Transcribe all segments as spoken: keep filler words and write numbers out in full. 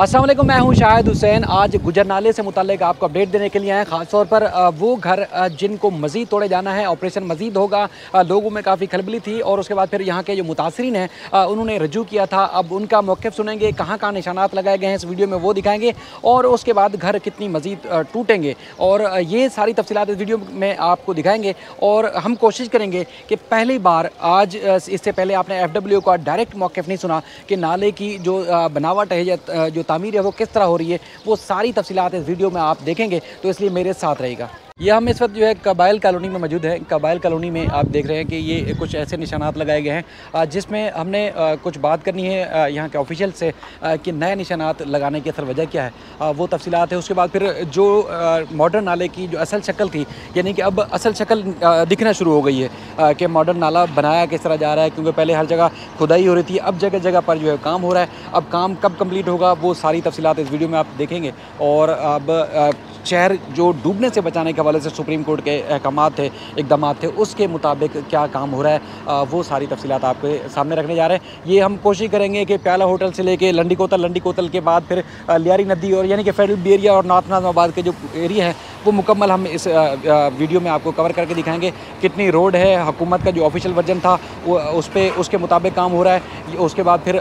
अस्सलाम वालेकुम, मैं हूं शाहिद हुसैन। आज गुज्जर नाले से मुतालिक आपको अपडेट देने के लिए आए हैं, ख़ासतौर पर वो घर जिनको मज़ीद तोड़े जाना है। ऑपरेशन मज़ीद होगा, लोगों में काफ़ी खलबली थी और उसके बाद फिर यहाँ के जो मुतासरीन हैं उन्होंने रजू किया था। अब उनका मौक़िफ़ सुनेंगे, कहाँ कहाँ निशानात लगाए गए हैं इस वीडियो में वो दिखाएँगे और उसके बाद घर कितनी मज़ीद टूटेंगे और ये सारी तफसीलात इस वीडियो में आपको दिखाएँगे। और हम कोशिश करेंगे कि पहली बार आज, इससे पहले आपने एफ डब्ल्यू का डायरेक्ट मौक़िफ़ नहीं सुना कि नाले की जो बनावट है या जो तामीर है वो किस तरह हो रही है, वो सारी तफसीलात इस वीडियो में आप देखेंगे, तो इसलिए मेरे साथ रहेगा। यह हम इस वक्त जो है कबाइल कॉलोनी में मौजूद है। कबाइल कॉलोनी में आप देख रहे हैं कि ये कुछ ऐसे निशानात लगाए गए हैं जिसमें हमने कुछ बात करनी है यहाँ के ऑफिशियल से कि नए निशानात लगाने की असल वजह क्या है, वो तफसीलात है। उसके बाद फिर जो मॉडर्न नाले की जो असल शक्ल थी, यानी कि अब असल शक्ल दिखना शुरू हो गई है कि मॉडर्न नाला बनाया किस तरह जा रहा है, क्योंकि पहले हर जगह खुदाई हो रही थी, अब जगह जगह पर जो है काम हो रहा है। अब काम कब कम्प्लीट होगा वो सारी तफसीलात इस वीडियो में आप देखेंगे। और अब शहर जो डूबने से बचाने के हवाले से सुप्रीम कोर्ट के अहकाम थे, इकदाम थे, उसके मुताबिक क्या काम हो रहा है वो सारी तफसीलात आपके सामने रखने जा रहे हैं। ये हम कोशिश करेंगे कि प्याला होटल से लेके लंडी कोतल, लंडी कोतल के बाद फिर लियारी नदी और यानी कि फेरलबीर और नॉर्थ नाजिमाबाद के जो एरिया हैं वो मुकम्मल हम इस वीडियो में आपको कवर करके दिखाएंगे। कितनी रोड है, हुकूमत का जो ऑफिशियल वर्जन था वो उस पर उसके मुताबिक काम हो रहा है। उसके बाद फिर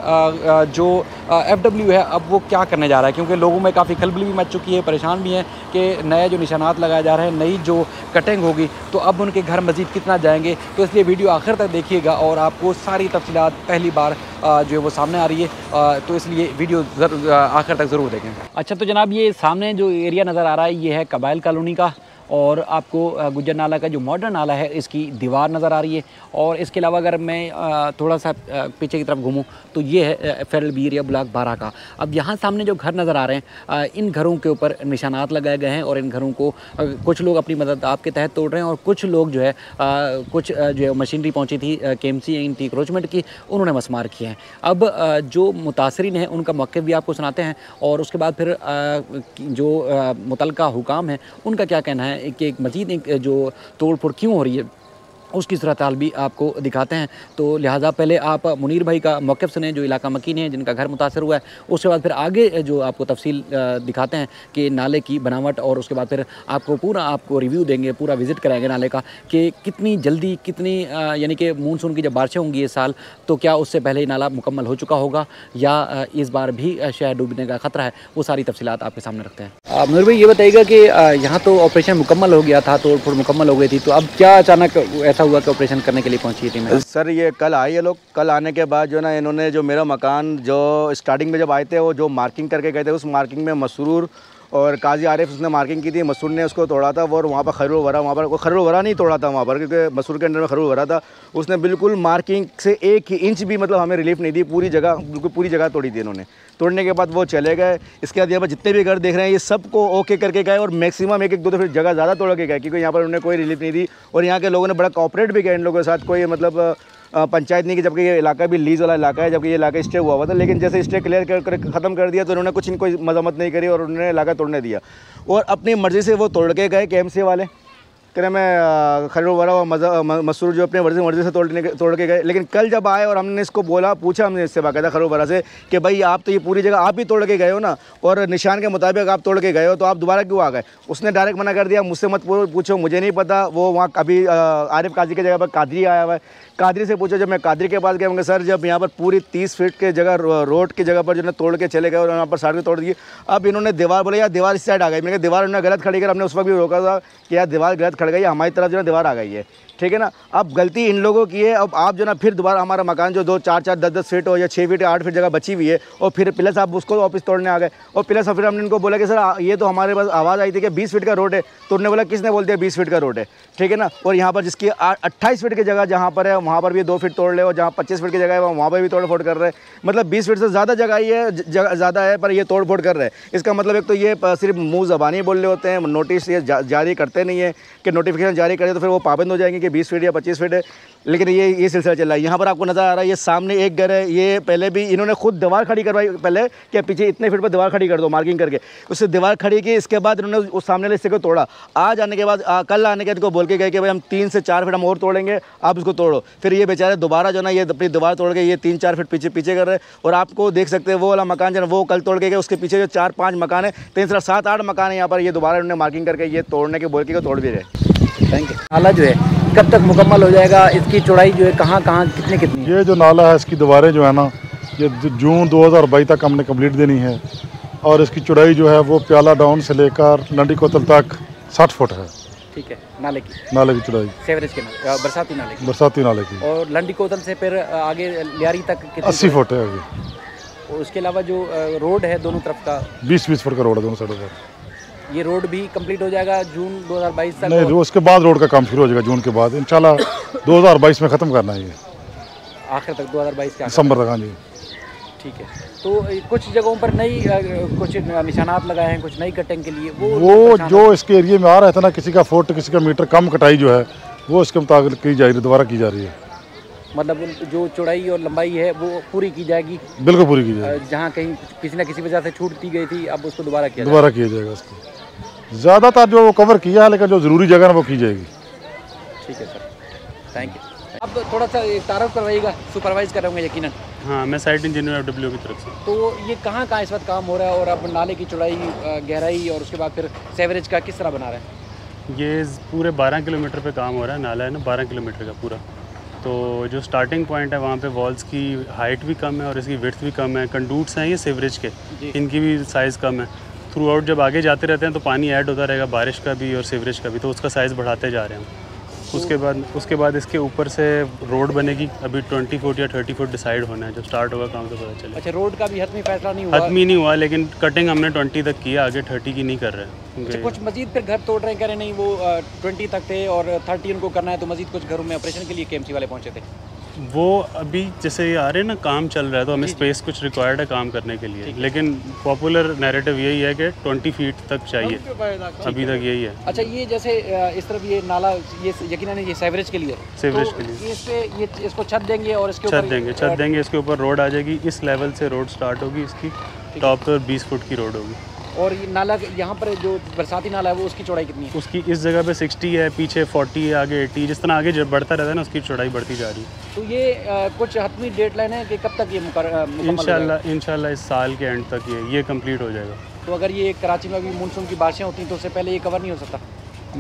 जो एफ डब्ल्यू है अब वो क्या करने जा रहा है, क्योंकि लोगों में काफ़ी खलबली भी मच चुकी है, परेशान भी हैं कि नए जो निशानात लगाए जा रहे हैं, नई जो कटिंग होगी तो अब उनके घर मज़ीद कितना जाएंगे, तो इसलिए वीडियो आखिर तक देखिएगा और आपको सारी तफसीलात पहली बार जो है वो सामने आ रही है, तो इसलिए वीडियो आखिर तक ज़रूर देखें। अच्छा, तो जनाब ये सामने जो एरिया नज़र आ रहा है ये है कबाइल कॉलोनी का और आपको गुज्जर नाला का जो मॉडर्न नाला है इसकी दीवार नज़र आ रही है। और इसके अलावा अगर मैं थोड़ा सा पीछे की तरफ घूमूं तो ये है फेरलबीर या ब्लॉक बारह का। अब यहाँ सामने जो घर नज़र आ रहे हैं इन घरों के ऊपर निशानात लगाए गए हैं और इन घरों को कुछ लोग अपनी मदद आपके तहत तोड़ रहे हैं और कुछ लोग जो है कुछ जो है मशीनरी पहुँची थी केएमसी एंटी एनक्रोचमेंट की, उन्होंने मसमार किए हैं। अब जो मुतासरीन हैं उनका मौक़िफ़ भी आपको सुनाते हैं और उसके बाद फिर जो मुतलका हुकाम हैं उनका क्या कहना है कि एक मजीद एक जो तोड़ फोड़ क्यों हो रही है उसकी सूरत-ए-हाल भी आपको दिखाते हैं। तो लिहाजा पहले आप मुनीर भाई का मौक़िफ़ सुने जो इलाका मकीन है जिनका घर मुतासर हुआ है, उसके बाद फिर आगे जो आपको तफसील दिखाते हैं कि नाले की बनावट और उसके बाद फिर आपको पूरा आपको रिव्यू देंगे, पूरा विज़िट कराएंगे नाले का कि कितनी जल्दी कितनी यानी कि मानसून की जब बारिशें होंगी इस साल तो क्या उससे पहले नाला मुकम्मल हो चुका होगा या इस बार भी शहर डूबने का ख़तरा है, वो सारी तफसीलात आपके सामने रखते हैं। मुनीर भाई ये बताइएगा कि यहाँ तो ऑपरेशन मुकम्मल हो गया था, तोड़ फोड़ मुकम्मल हो गई थी, तो अब क्या अचानक हुआ कि ऑपरेशन करने के लिए पहुंची थी मैं? सर ये कल आई है लोग, कल आने के बाद जो ना इन्होंने जो मेरा मकान जो स्टार्टिंग में जब आए थे वो जो मार्किंग करके गए थे उस मार्किंग में मसरूर और काजी आरिफ उसने मार्किंग की थी, मसरूर ने उसको तोड़ा था और वहाँ पर खरूल वरा, वहाँ पर कोई खरूल वरा नहीं तोड़ा था वहाँ पर, क्योंकि मसरूर के अंडर में खरूल वरा था, उसने बिल्कुल मार्किंग से एक इंच भी मतलब हमें रिलीफ नहीं दी, पूरी जगह बिल्कुल पूरी जगह तोड़ी थी इन्होंने। तोड़ने के बाद वो चले गए, इसके बाद यहाँ पर जितने भी घर देख रहे हैं ये सबको ओके करके गए और मैक्सिमम एक एक दो दो जगह ज़्यादा तोड़ के गए, क्योंकि यहाँ पर उन्होंने कोई रिलीफ नहीं दी और यहाँ के लोगों ने बड़ा कॉपरेट भी किया इन लोगों के साथ, कोई मतलब पंचायत नहीं की, जबकि ये इलाका भी लीज वाला इलाका है, जबकि ये इलाका स्टे हुआ हुआ था, लेकिन जैसे स्टे क्लियर कर, कर ख़त्म कर दिया तो उन्होंने कुछ इनको मजम्मत नहीं करी और उन्होंने इलाका तोड़ने दिया और अपनी मर्ज़ी से वो तोड़ के गए। केएमसी वाले कह मैं खरू वाला मसरूर जो अपने मर्जी मर्जी से तोड़ने तोड़ के गए, लेकिन कल जब आए और हमने इसको बोला, पूछा हमने इससे बाकायदा खरू वाला से कि भाई आप तो ये पूरी जगह आप ही तोड़ के गए हो ना और निशान के मुताबिक आप तोड़ के गए हो, तो आप दोबारा क्यों आ गए? उसने डायरेक्ट मना कर दिया, मुझसे मत पूछो, मुझे नहीं पता। वो वहाँ अभी आरिफ काजी की जगह पर कादरी आया हुआ है, कादरी से पूछो। जब मैं कादरी के पास गया होंगे सर, जब यहाँ पर पूरी तीस फीट के जगह रोड की जगह पर जो है तोड़ के चले गए और यहाँ पर साइड तोड़ दिए। अब इन्होंने दीवार बोले यार दीवार इस साइड आ गई, मैंने दीवार उन्होंने गलत खड़ी कर, हमने उस वक्त भी रोका था कि यार दीवार गलत खड़ गई, हमारी तरफ जो है दीवार आ गई है, ठीक है ना। अब गलती इन लोगों की है, अब आप जो ना फिर दोबारा हमारा मकान जो दो चार चार दस दस फीट हो या छः फीट आठ फीट जगह बची हुई है और फिर प्लस आप उसको ऑफिस तोड़ने आ गए। और प्लस फिर हमने इनको बोला कि सर ये तो हमारे पास आवाज़ आई थी कि बीस फीट का रोड है, तो उन्होंने बोला किसने बोल दिया बीस फीट का रोड है, ठीक है ना। और यहाँ पर जिसकी अट्ठाईस फीट की जगह जहाँ पर है वहाँ पर भी दो फीट तोड़ रहे और जहाँ पच्चीस फीट की जगह है वहाँ पर भी तोड़ फोड़ कर रहे हैं, मतलब बीस फीट से ज़्यादा जगह ही है, ज़्यादा है पर ये तोड़ फोड़ कर रहे हैं। इसका मतलब एक तो ये सिर्फ मुँह ज़बानी बोल रहे होते हैं, नोटिस ये जारी करते नहीं है कि नोटिफिकेशन जारी करें तो फिर वो पाबंद हो जाएंगे कि बीस फीट या पच्चीस फीट है। लेकिन ये ये सिलसिला चल रहा है। यहाँ पर आपको नज़र आ रहा है ये सामने एक घर है, ये पहले भी इन्होंने खुद दीवार खड़ी करवाई पहले कि पीछे इतने फीट पर दीवार खड़ी कर दो मार्किंग करके, उससे दीवार खड़ी की। इसके बाद इन्होंने उस सामने वाले हिस्से को तोड़ा। आज आने के बाद आ, कल आने के बाद इनको बोल के गए कि भाई हम तीन से चार फीट हम और तोड़ेंगे, आप उसको तोड़ो। फिर ये बेचारे दोबारा जो ना ये अपनी दीवार तोड़ के ये तीन चार फीट पीछे पीछे कर रहे। और आपको देख सकते हैं वो वाला मकान जो वो कल तोड़ के गए, उसके पीछे जो चार पाँच मकान है, तीन से सात आठ मकान है यहाँ पर, ये दोबारा इन्होंने मार्किंग करके ये तोड़ने के बोल के तोड़ भी रहे। Thank you. नाला जो है कब तक मुकम्मल हो जाएगा, इसकी चौड़ाई जो है कहाँ कहाँ कितने कितनी? ये जो नाला है इसकी दीवारें जो है ना ये जून दो हज़ार बाईस तक हमने कंप्लीट देनी है, और इसकी चौड़ाई जो है वो प्याला डाउन से लेकर लंडी कोतल तक साठ फुट है। ठीक है। नाले की नाले की चौड़ाई सेवरेज के नाले बरसाती नाले की बरसाती नाले की और लंडी कोतल से फिर आगे लियारी तक अस्सी फुट है आगे। और उसके अलावा जो रोड है दोनों तरफ का बीस बीस फुट का रोड है दोनों साइडों का। ये रोड भी कंप्लीट हो जाएगा जून दो हज़ार बाईस तक? नहीं, उसके बाद रोड का काम शुरू हो जाएगा जून के बाद इंशाल्लाह। दो हज़ार बाईस में ख़त्म करना है ये, आखिर तक दो हज़ार बाईस के दिसंबर तक। हाँ जी ठीक है। तो कुछ जगहों पर नई कुछ निशानात लगाए हैं कुछ नई कटिंग के लिए, वो वो जो इसके एरिए में आ रहा था ना किसी का फुट किसी का मीटर कम कटाई जो है वो इसके मुताबिक की जा रही है, दोबारा की जा रही है। मतलब जो चौड़ाई और लंबाई है वो पूरी की जाएगी? बिल्कुल पूरी की जाएगी। जहाँ कहीं किसी न किसी वजह से छूट दी गई थी अब उसको दोबारा किया दोबारा किया जाएगा। उसको ज़्यादातर जो वो कवर किया है लेकिन जो ज़रूरी जगह है वो की जाएगी। ठीक है सर, थैंक यू। अब थोड़ा सा तारुफ करवाइएगा, सुपरवाइज़ करेंगे यकीनन। हाँ, मैं साइट इंजीनियर एफ डब्ल्यू की तरफ से। तो ये कहाँ कहाँ इस वक्त काम हो रहा है और अब नाले की चौड़ाई गहराई और उसके बाद फिर सेवरेज का किस तरह बना रहे हैं? ये पूरे बारह किलोमीटर पर काम हो रहा है, नाला है ना बारह किलोमीटर का पूरा। तो जो स्टार्टिंग पॉइंट है वहाँ पे वॉल्स की हाइट भी कम है और इसकी विड्थ भी कम है। कंडूट्स हैं ये सेवरेज के, इनकी भी साइज़ कम है। थ्रू आउट जब आगे जाते रहते हैं तो पानी ऐड होता रहेगा बारिश का भी और सीवरेज का भी, तो उसका साइज़ बढ़ाते जा रहे हैं हम। उसके बाद उसके बाद इसके ऊपर से रोड बनेगी, अभी ट्वेंटी फुट या थर्टी फुट डिसाइड होना है, जब स्टार्ट होगा काम तो पता चलेगा। अच्छा, रोड का भी हतमी फैसला नहीं हुआ? हतमी नहीं हुआ, लेकिन कटिंग हमने ट्वेंटी तक किया, आगे थर्टी की नहीं कर रहे हैं। कुछ मजीद फिर घर तोड़ रहे हैं, कह रहे नहीं वो ट्वेंटी तक थे और थर्टी उनको करना है, तो मजीद कुछ घरों में ऑपरेशन के लिए के एम सी वाले पहुँचे थे। वो अभी जैसे आ रहे हैं ना काम चल रहा है तो हमें स्पेस कुछ रिक्वायर्ड है काम करने के लिए, लेकिन पॉपुलर नैरेटिव यही है कि ट्वेंटी फीट तक चाहिए, अभी तक यही है। अच्छा, ये जैसे इस तरफ ये नाला ये यकीनन ये सेवरेज के लिए सेवरेज के लिए इससे ये इसको छत देंगे और इसके ऊपर छत देंगे छत देंगे इसके ऊपर रोड आ जाएगी। इस लेवल से रोड स्टार्ट होगी, इसकी टॉप पर बीस फुट की रोड होगी। और ये नाला यहाँ पर जो बरसाती नाला है वो उसकी चौड़ाई कितनी है? उसकी इस जगह पे साठ है, पीछे चालीस है, आगे अस्सी, जिस तरह आगे जब बढ़ता रहता है ना उसकी चौड़ाई बढ़ती जा रही है। तो ये आ, कुछ हतमी डेडलाइन है कि कब तक ये मुकम्मल? इंशाल्लाह इंशाल्लाह इस साल के एंड तक ये ये कंप्लीट हो जाएगा। तो अगर ये कराची में भी मानसून की बारिशें होती तो उससे पहले ये कवर नहीं हो सकता?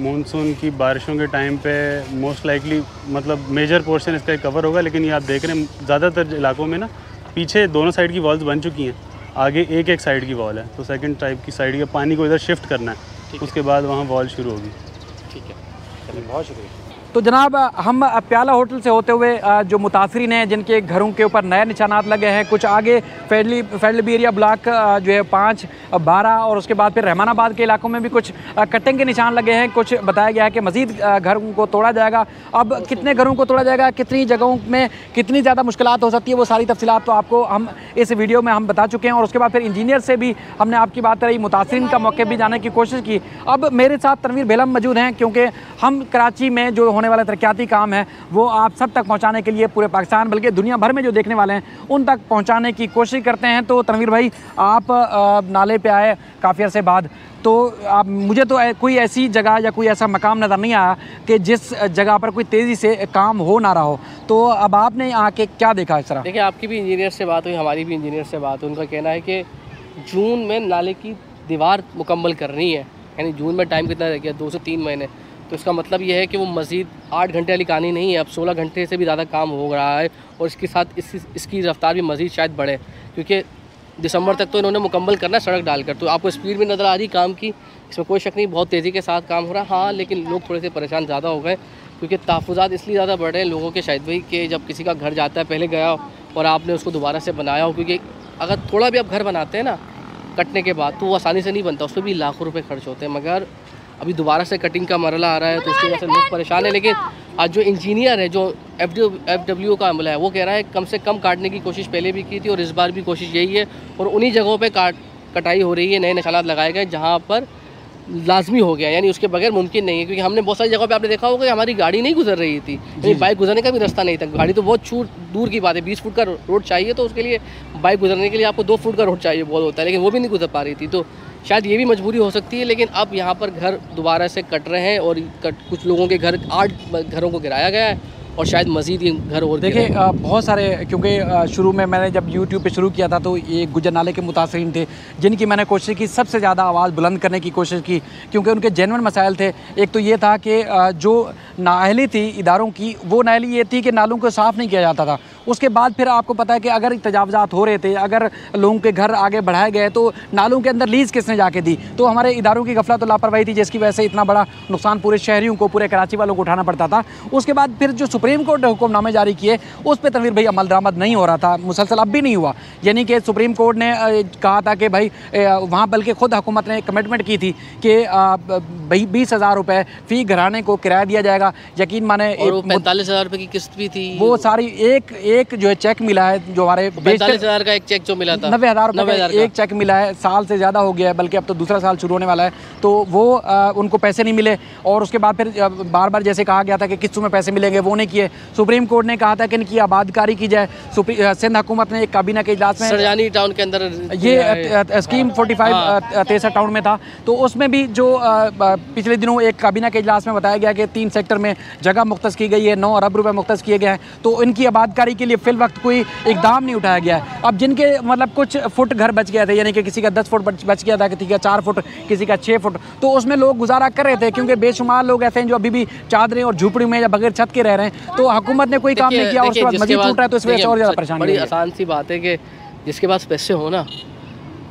मानसून की बारिशों के टाइम पे मोस्ट लाइकली मतलब मेजर पोर्शन इसका कवर होगा, लेकिन ये आप देख रहे हैं ज़्यादातर इलाकों में ना पीछे दोनों साइड की वॉल्स बन चुकी हैं, आगे एक एक साइड की वॉल है, तो सेकंड टाइप की साइड का पानी को इधर शिफ्ट करना है, उसके बाद वहाँ वॉल शुरू होगी। ठीक है, चलिए बहुत शुक्रिया। तो जनाब हम प्याला होटल से होते हुए जो मुतासरीन हैं जिनके घरों के ऊपर नए निशानात लगे हैं, कुछ आगे फेडली फेडलबीर या ब्लॉक जो है पाँच बारह और उसके बाद फिर रहमानाबाद के इलाकों में भी कुछ कटिंग के निशान लगे हैं, कुछ बताया गया है कि मज़ीद घरों को तोड़ा जाएगा। अब कितने घरों को तोड़ा जाएगा, कितनी जगहों में कितनी ज़्यादा मुश्किलात हो सकती है, वो सारी तफसीलात तो आपको हम इस वीडियो में हम बता चुके हैं। और उसके बाद फिर इंजीनियर से भी हमने आपकी बात करी, मुतासरीन का मौके भी जाने की कोशिश की। अब मेरे साथ तनवीर बेलम मौजूद हैं क्योंकि हम कराची में जो होने वाला तरक्याती काम है वो आप सब तक पहुंचाने के लिए पूरे पाकिस्तान बल्कि दुनिया भर में जो देखने वाले हैं उन तक पहुंचाने की कोशिश करते हैं। तो तनवीर भाई, आप नाले पे आए काफ़ी अरसे बाद, तो आप मुझे तो कोई ऐसी जगह या कोई ऐसा मकाम नज़र नहीं आया कि जिस जगह पर कोई तेज़ी से काम हो ना रहा हो, तो अब आपने आके क्या देखा इस तरह? देखिए, आपकी भी इंजीनियर से बात हुई, हमारी भी इंजीनियर से बात हुई, उनका कहना है कि जून में नाले की दीवार मुकम्मल करनी है। यानी जून में टाइम कितना रह गया, दो से तीन महीने, तो इसका मतलब यह है कि वो मज़ीद आठ घंटे वाली कहानी नहीं है, अब सोलह घंटे से भी ज़्यादा काम हो रहा है और इसके साथ इसकी इसकी रफ़्तार भी मज़ीद शायद बढ़े, क्योंकि दिसंबर तक तो इन्होंने मुकम्मल करना है सड़क डालकर। तो आपको स्पीड भी नज़र आ रही काम की, इसमें कोई शक नहीं, बहुत तेज़ी के साथ काम हो रहा है। हाँ, लेकिन लोग थोड़े से परेशान ज़्यादा हो गए क्योंकि तहफ़्फ़ुज़ात इसलिए ज़्यादा बढ़ रहे हैं लोगों के, शायद भाई कि जब किसी का घर जाता है पहले गया हो और आपने उसको दोबारा से बनाया हो, क्योंकि अगर थोड़ा भी आप घर बनाते हैं ना कटने के बाद तो वो आसानी से नहीं बनता, उस पर भी लाखों रुपये खर्च होते हैं। मगर अभी दोबारा से कटिंग का मरला आ रहा है तो उसकी वजह से लोग परेशान हैं। लेकिन आज जो इंजीनियर है, जो एफ डी एफ डब्ल्यू का अमला है, वो कह रहा है कम से कम काटने की कोशिश पहले भी की थी और इस बार भी कोशिश यही है, और उन्हीं जगहों पे काट कटाई हो रही है, नए निशानात लगाए गए जहाँ पर लाजमी हो गया, यानी उसके बगैर मुमकिन नहीं है। क्योंकि हमने बहुत सारी जगह पे आपने देखा होगा कि हमारी गाड़ी नहीं गुजर रही थी, यानी बाइक गुजरने का भी रास्ता नहीं था। गाड़ी तो बहुत छूट दूर की बात है, बीस फुट का रोड चाहिए तो उसके लिए बाइक गुजरने के लिए आपको दो फुट का रोड चाहिए बहुत होता है, लेकिन वो भी नहीं गुजर पा रही थी। तो शायद ये भी मजबूरी हो सकती है। लेकिन अब यहाँ पर घर दोबारा से कट रहे हैं और कट कुछ लोगों के घर, आठ घरों को गिराया गया है और शायद मज़ीद ये घर और देखिए बहुत सारे, क्योंकि शुरू में मैंने जब यूट्यूब पे शुरू किया था तो ये गुज्जर नाले के मुतासरीन थे जिनकी मैंने कोशिश की, सबसे ज़्यादा आवाज़ बुलंद करने की कोशिश की, क्योंकि उनके जेन्युइन मसाइल थे। एक तो ये था कि जो नाअहली थी इदारों की, वो नाअहली ये थी कि नालों को साफ़ नहीं किया जाता था। उसके बाद फिर आपको पता है कि अगर तजावज़ात हो रहे थे, अगर लोगों के घर आगे बढ़ाए गए तो नालों के अंदर लीज़ किसने जाके दी, तो हमारे इदारों की गफलत और लापरवाही थी जिसकी वजह से इतना बड़ा नुकसान पूरे शहरियों को, पूरे कराची वालों को उठाना पड़ता था। उसके बाद फिर जो सुप्रीम कोर्ट ने हुक्मनामे जारी किए उस पर तनवीर भाई अमल दरामद नहीं हो रहा था, मुसलसल अब भी नहीं हुआ। यानी कि सुप्रीम कोर्ट ने कहा था कि भाई वहाँ, बल्कि ख़ुद हुकूमत ने कमिटमेंट की थी कि भाई बीस हज़ार रुपये फ़ी घराने को किराया दिया जाएगा। यकीन माने पैंतालीस हज़ार रुपये की किस्त भी थी, वो सारी एक एक जो है चेक मिला है जो हमारे पैंतालीस हज़ार का एक चेक जो मिला था, नब्बे हज़ार का एक चेक मिला है। साल से ज़्यादा हो गया है, बल्कि अब तो दूसरा साल शुरू होने वाला है, तो वो आ, उनको पैसे नहीं मिले। और उसके बाद फिर बार बार जैसे कहा गया था कि किस्तों में पैसे मिलेंगे, वो नहीं किए। सुप्रीम कोर्ट ने कहा था कि इनकी आबादकारी की जाए। सिंध हुकूमत ने एक काबीना के इजलास में सरजानी टाउन के अंदर ये स्कीम फोर्टी फाइव तिरसठ टाउन में था, तो उसमें भी जो पिछले दिनों एक काबीना के इजलास में बताया गया कि तीन सेक्टर में जगह मुख्तस की गई है, नौ अरब रुपये मुख्तस किए गए हैं, तो इनकी आबादकारी के लिए फिल वक्त कोई इकदाम नहीं उठाया गया है। अब जिनके मतलब कुछ फुट घर बच गया था, यानी कि किसी का दस फुट बच गया था, किसी का चार फुट, किसी का छः फुट, तो उसमें लोग गुजारा कर रहे थे, क्योंकि बेशुमार लोग ऐसे हैं जो अभी भी चादरें और झोपड़ी में या बगैर छत के रह रहे हैं। तो हुकूमत ने कोई काम नहीं किया और उसके बाद मजीद टूट रहा है, तो इस वजह से और ज़्यादा परेशानी। बड़ी आसान सी बात है कि जिसके पास पैसे हो ना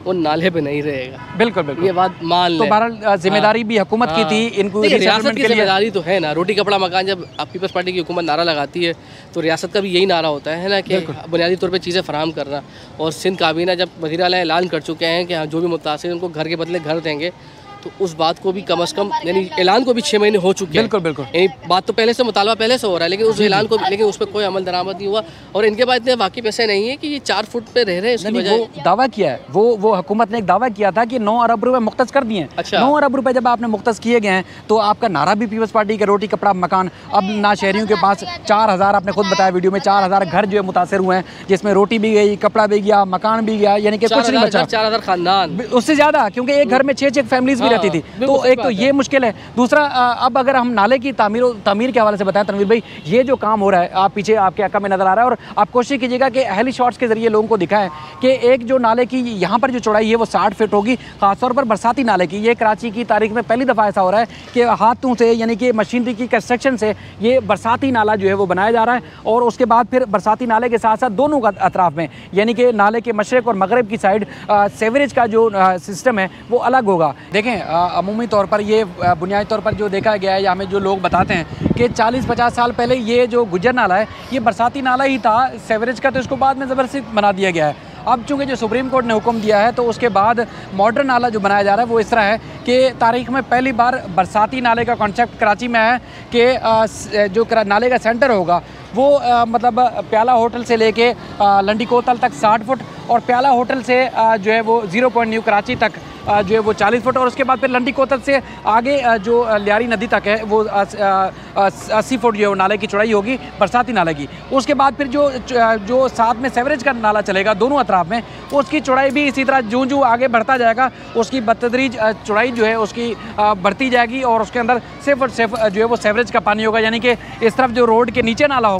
वो नाले पे नहीं रहेगा। बिल्कुल बिल्कुल, ये बात मान ले। तो बहरहाल जिम्मेदारी भी हुकूमत की थी, इनको रियासत की जिम्मेदारी तो है ना, रोटी कपड़ा मकान। जब पीपल्स पार्टी की हुकूमत नारा लगाती है तो रियासत का भी यही नारा होता है ना कि बुनियादी तौर पे चीज़ें फराहम करना। और सिंध काबीना जब वज़ीर आला ऐलान कर चुके हैं कि जो भी मुतासिर उनको घर के बदले घर देंगे, तो उस बात को भी कम अज़ कम, यानी ऐलान को भी छः महीने हो चुके हैं। बिल्कुल बिल्कुल, यानी बात तो पहले से, मुतालबा पहले से हो रहा है, लेकिन उस ऐलान को, लेकिन उस पर कोई अमल दरामद नहीं हुआ। और इनके पास इतने वाकई पैसे नहीं है कि ये चार फुट पे रह रहे हैं। वो दावा किया है, वो वो हुकूमत ने एक दावा किया था कि नौ अरब रुपये मुख्तस कर दिए हैं। अच्छा, नौ अरब रुपये जब आपने मुख्तस किए गए हैं तो आपका नारा भी पीपल्स पार्टी का रोटी कपड़ा मकान, अब ना शहरियों के पास चार हज़ार, आपने खुद बताया वीडियो में, चार हज़ार घर जो है मुतासर हुए हैं, जिसमें रोटी भी गई, कपड़ा भी गया, मकान भी गया, यानी कि कुछ नहीं बचा। चार हज़ार खानदान, उससे ज़्यादा, क्योंकि एक घर में छः छः फैमिलीज रहती थी। तो एक तो ये मुश्किल है। दूसरा, अब अगर हम नाले की तामीर तामीर के हवाले से बताएं तनवीर भाई, ये जो काम हो रहा है, आप पीछे आपके आका में नजर आ रहा है, और आप कोशिश कीजिएगा कि अहली शॉट्स के जरिए लोगों को दिखाएं कि एक जो नाले की यहाँ पर जो चौड़ाई है वो साठ फीट होगी, खासतौर पर बरसाती नाले की। ये कराची की तारीख में पहली दफ़ा ऐसा हो रहा है कि हाथों से, यानी कि मशीनरी की कंस्ट्रक्शन से, ये बरसाती नाला जो है वो बनाया जा रहा है। और उसके बाद फिर बरसाती नाले के साथ साथ दोनों अतराफ़ में, यानी कि नाले के मशरक़ और मगरब की साइड सीवरेज का जो सिस्टम है वो अलग होगा। देखें अमूमी तौर पर ये बुनियादी तौर पर जो देखा गया है, या हमें जो लोग बताते हैं कि चालीस पचास साल पहले ये जो गुज्जर नाला है ये बरसाती नाला ही था सेवरेज का, तो इसको बाद में ज़बरदस्ती बना दिया गया है। अब चूँकि जो सुप्रीम कोर्ट ने हुक्म दिया है तो उसके बाद मॉडर्न नाला जो बनाया जा रहा है वो इस तरह है कि तारीख़ में पहली बार बरसाती नाले का कॉन्सेप्ट कराची में है कि जो नाले का सेंटर होगा वो आ, मतलब प्याला होटल से लेके लंडी कोतल तक साठ फुट, और प्याला होटल से आ, जो है वो जीरो पॉइंट न्यू कराची तक आ, जो है वो चालीस फुट, और उसके बाद फिर लंडी कोतल से आगे आ, जो लियारी नदी तक है वो अस्सी फुट जो है वो नाले की चौड़ाई होगी बरसाती नाले की। उसके बाद फिर जो जो साथ में सेवरेज का नाला चलेगा दोनों अतराफ़ में, उसकी चौड़ाई भी इसी तरह जूँ जूँ आगे बढ़ता जाएगा, उसकी बदतदरीज चौड़ाई जो है उसकी बढ़ती जाएगी, और उसके अंदर सिर्फ और सिर्फ जो है वो सेवरेज का पानी होगा। यानी कि इस तरफ जो रोड के नीचे नाला होगा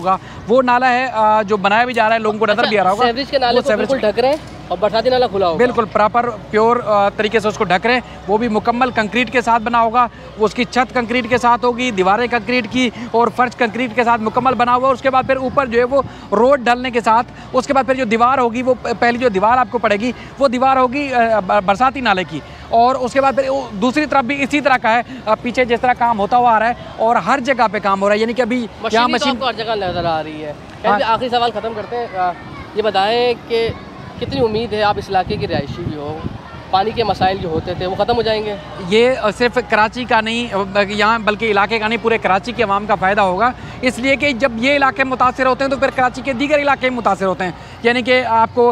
वो नाला है जो बनाया भी जा रहा है, लोगों को नजर अच्छा, भी आ रहा होगा, सेवरेज के नाले को बिल्कुल ढक रहे हैं और बरसाती नाला खुला होगा, बिल्कुल प्रॉपर प्योर तरीके से उसको ढक रहे हैं। वो भी मुकम्मल कंक्रीट के साथ बना होगा, उसकी छत कंक्रीट के साथ होगी, दीवारें कंक्रीट की और फर्श कंक्रीट के साथ मुकम्मल बना हुआ। उसके बाद फिर ऊपर जो है वो रोड ढलने के साथ, उसके बाद फिर जो दीवार होगी वो पहली जो दीवार आपको पड़ेगी वो दीवार होगी बरसाती नाले की, और उसके बाद फिर दूसरी तरफ भी इसी तरह का है, पीछे जिस तरह काम होता हुआ आ रहा है, और हर जगह पे काम हो रहा है। यानी कि अभी यहाँ मशीन तो हर जगह नजर आ रही है। आखिरी सवाल ख़त्म करते हैं, ये बताएं कि कितनी उम्मीद है आप इस इलाके की रिहायशी भी हो, पानी के मसाइल जो होते थे वो ख़त्म हो जाएंगे? ये सिर्फ कराची का नहीं, यहाँ बल्कि इलाके का नहीं, पूरे कराची के अवाम का फ़ायदा होगा, इसलिए कि जब ये इलाके मुतासर होते हैं तो फिर कराची के दीगर इलाके मुतासर होते हैं। यानी कि आपको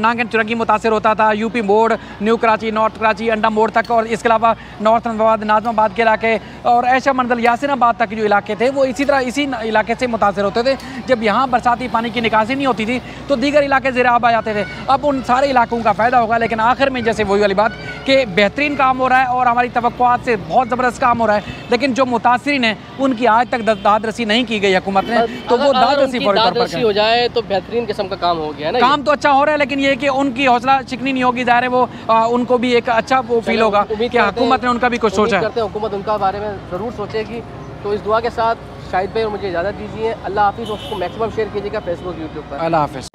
नागन चुरंगी मुतासर होता था, यूपी मोड़, न्यू कराची, नॉर्थ कराची, अंडा मोड़ तक, और इसके अलावा नॉर्थ नज़ीमाबाद नाजमाबाद के इलाके और ऐशा मंडल यासिनाबाद तक जो इलाके थे वो इसी तरह इसी इलाके से मुतासर होते थे। जब यहाँ बरसाती पानी की निकासी नहीं होती थी तो दीगर इलाके ज़ेराब आ जाते थे। अब उन सारे इलाकों का फ़ायदा होगा, लेकिन आखिर में जैसे वही वाली बात कि बेहतरीन काम हो रहा है और हमारी तवक्कुआत से बहुत ज़बरदस्त काम हो रहा है, लेकिन जो मुतासरीन हैं उनकी आज तक दादरसी नहीं की गई हुकूमत ने, तो वो दादरसी दादरसी हो जाए तो बेहतरीन किस्म का काम हो गया ना। काम तो अच्छा हो रहा है, लेकिन ये कि उनकी हौसला चिकनी नहीं होगी, ज़ाहिर है वो आ, उनको भी एक अच्छा वो फील होगा कि हुकूमत ने उनका भी कुछ सोचा है, हुकूमत उनका बारे में ज़रूर सोचेगी। तो इस दुआ के साथ शाहिद भाई और मुझे इजाज़त दीजिए, अल्लाह हाफिज़। उसको मैक्सिमम शेयर कीजिएगा फेसबुक यूट्यूब पर। अल्लाह हाफिज़।